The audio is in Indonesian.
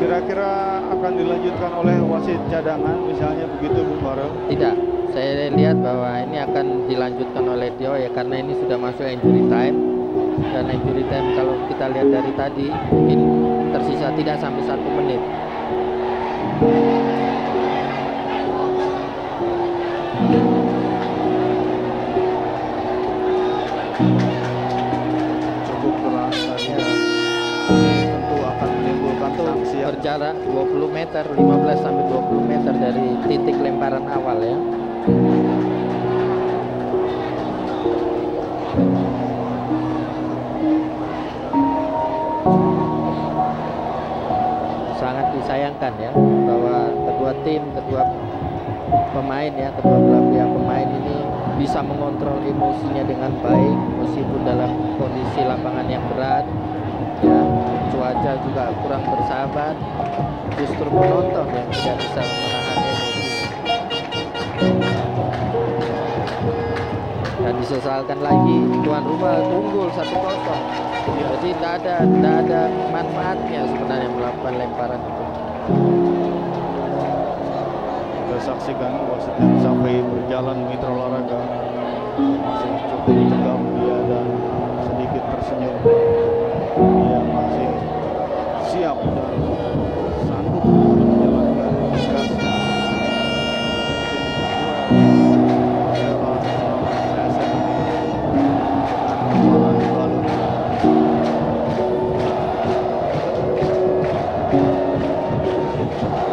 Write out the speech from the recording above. Kira-kira akan dilanjutkan oleh wasit cadangan misalnya begitu, Bung Farel? Tidak, saya lihat bahwa ini akan dilanjutkan oleh Tio ya, karena ini sudah masuk injury time. Dan injury time kalau kita lihat dari tadi mungkin tersisa tidak sampai 1 menit. Jarak 20 meter, 15 sampai 20 meter dari titik lemparan awal ya. Sangat disayangkan ya bahwa kedua tim, kedua pemain ya, kedua belah pihak pemain ini bisa mengontrol emosinya dengan baik meskipun dalam kondisi lapangan yang berat. Ya, cuaca juga kurang bersahabat, justru penonton yang tidak bisa menahan emosi dan disesalkan lagi tuan rumah unggul 1-0. Jadi tidak ada manfaatnya sebenarnya melakukan lemparan itu. Kita saksikan wasitnya sampai berjalan mitra olahraga masih cukup tegap dia dan sedikit tersenyum. Dia masih siap dan sanggup menjalankan tugasnya.